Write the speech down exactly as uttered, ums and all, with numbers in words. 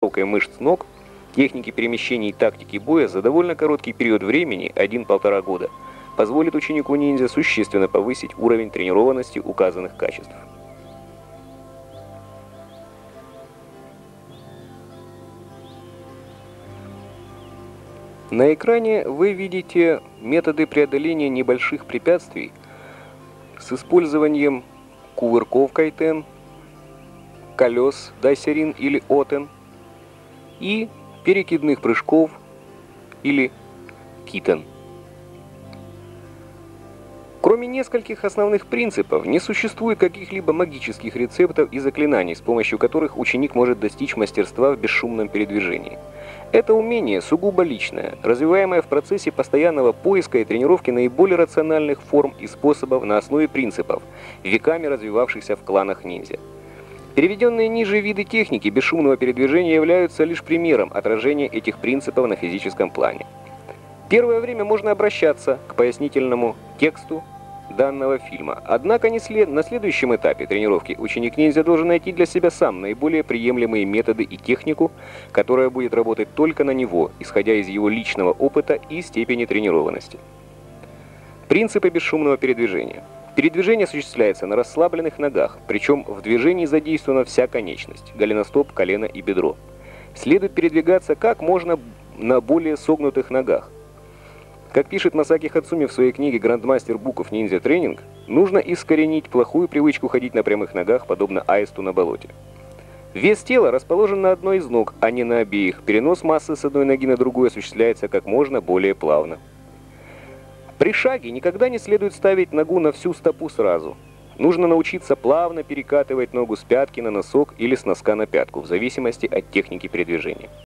Мышц ног, техники перемещений и тактики боя за довольно короткий период времени, один-полтора года, позволит ученику ниндзя существенно повысить уровень тренированности указанных качеств. На экране вы видите методы преодоления небольших препятствий с использованием кувырков кайтен, колес дайсерин или отен, и перекидных прыжков или китен. Кроме нескольких основных принципов, не существует каких-либо магических рецептов и заклинаний, с помощью которых ученик может достичь мастерства в бесшумном передвижении. Это умение сугубо личное, развиваемое в процессе постоянного поиска и тренировки наиболее рациональных форм и способов на основе принципов, веками развивавшихся в кланах ниндзя. Переведенные ниже виды техники бесшумного передвижения являются лишь примером отражения этих принципов на физическом плане. Первое время можно обращаться к пояснительному тексту данного фильма, однако не след... на следующем этапе тренировки ученик-ниндзя должен найти для себя сам наиболее приемлемые методы и технику, которая будет работать только на него, исходя из его личного опыта и степени тренированности. Принципы бесшумного передвижения. Передвижение осуществляется на расслабленных ногах, причем в движении задействована вся конечность – голеностоп, колено и бедро. Следует передвигаться как можно на более согнутых ногах. Как пишет Масаки Хацуми в своей книге Grandmaster Book of Ninja Training, нужно искоренить плохую привычку ходить на прямых ногах, подобно аисту на болоте. Вес тела расположен на одной из ног, а не на обеих. Перенос массы с одной ноги на другую осуществляется как можно более плавно. При шаге никогда не следует ставить ногу на всю стопу сразу. Нужно научиться плавно перекатывать ногу с пятки на носок или с носка на пятку, в зависимости от техники передвижения.